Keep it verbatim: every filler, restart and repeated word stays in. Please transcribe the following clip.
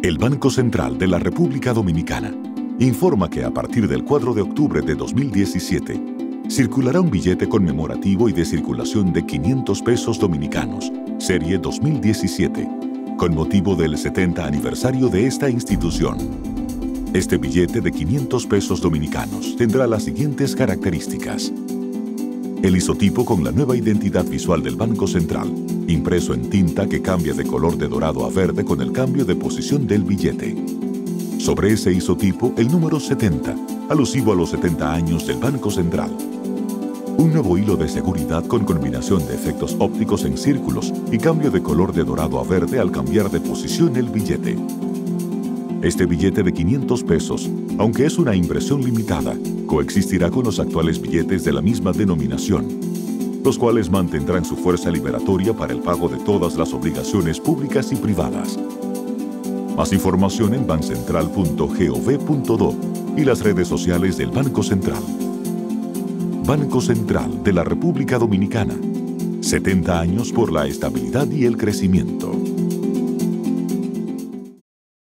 El Banco Central de la República Dominicana informa que a partir del cuatro de octubre de dos mil diecisiete circulará un billete conmemorativo y de circulación de quinientos pesos dominicanos, serie dos mil diecisiete, con motivo del setenta aniversario de esta institución. Este billete de quinientos pesos dominicanos tendrá las siguientes características. El isotipo con la nueva identidad visual del Banco Central, impreso en tinta que cambia de color de dorado a verde con el cambio de posición del billete. Sobre ese isotipo, el número setenta, alusivo a los setenta años del Banco Central. Un nuevo hilo de seguridad con combinación de efectos ópticos en círculos y cambio de color de dorado a verde al cambiar de posición el billete. Este billete de quinientos pesos, aunque es una impresión limitada, coexistirá con los actuales billetes de la misma denominación, los cuales mantendrán su fuerza liberatoria para el pago de todas las obligaciones públicas y privadas. Más información en bancentral punto gov punto do y las redes sociales del Banco Central. Banco Central de la República Dominicana. setenta años por la estabilidad y el crecimiento.